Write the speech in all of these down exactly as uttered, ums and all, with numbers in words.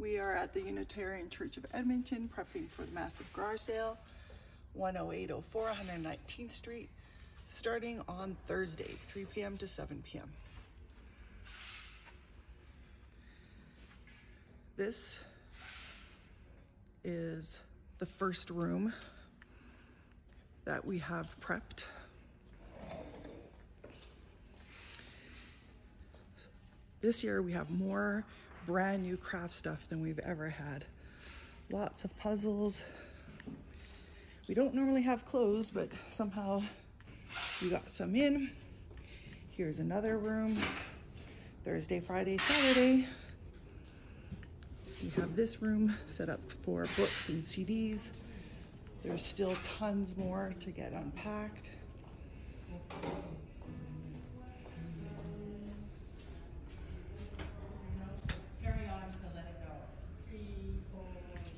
We are at the Unitarian Church of Edmonton, prepping for the massive garage sale, one oh eight oh four one hundred nineteenth Street, starting on Thursday, three p m to seven p m This is the first room that we have prepped. This year we have more brand new craft stuff than we've ever had. Lots of puzzles. We don't normally have clothes, but somehow we got some in. Here's another room. Thursday, Friday, Saturday. We have this room set up for books and C Ds. There's still tons more to get unpacked.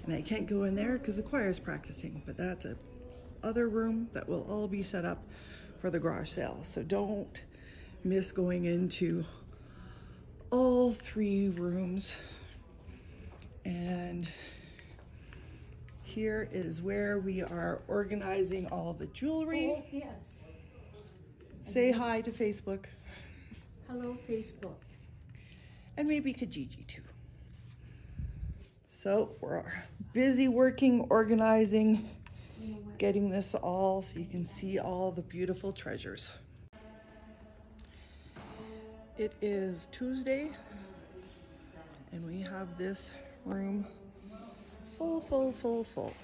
And I can't go in there because the choir is practicing, but that's a other room that will all be set up for the garage sale. So don't miss going into all three rooms. And here is where we are organizing all the jewelry. Oh, yes. Say okay. Hi to Facebook. Hello, Facebook. And maybe Kijiji too. So we're busy working, organizing, getting this all so you can see all the beautiful treasures. It is Tuesday and we have this room full, full, full, full.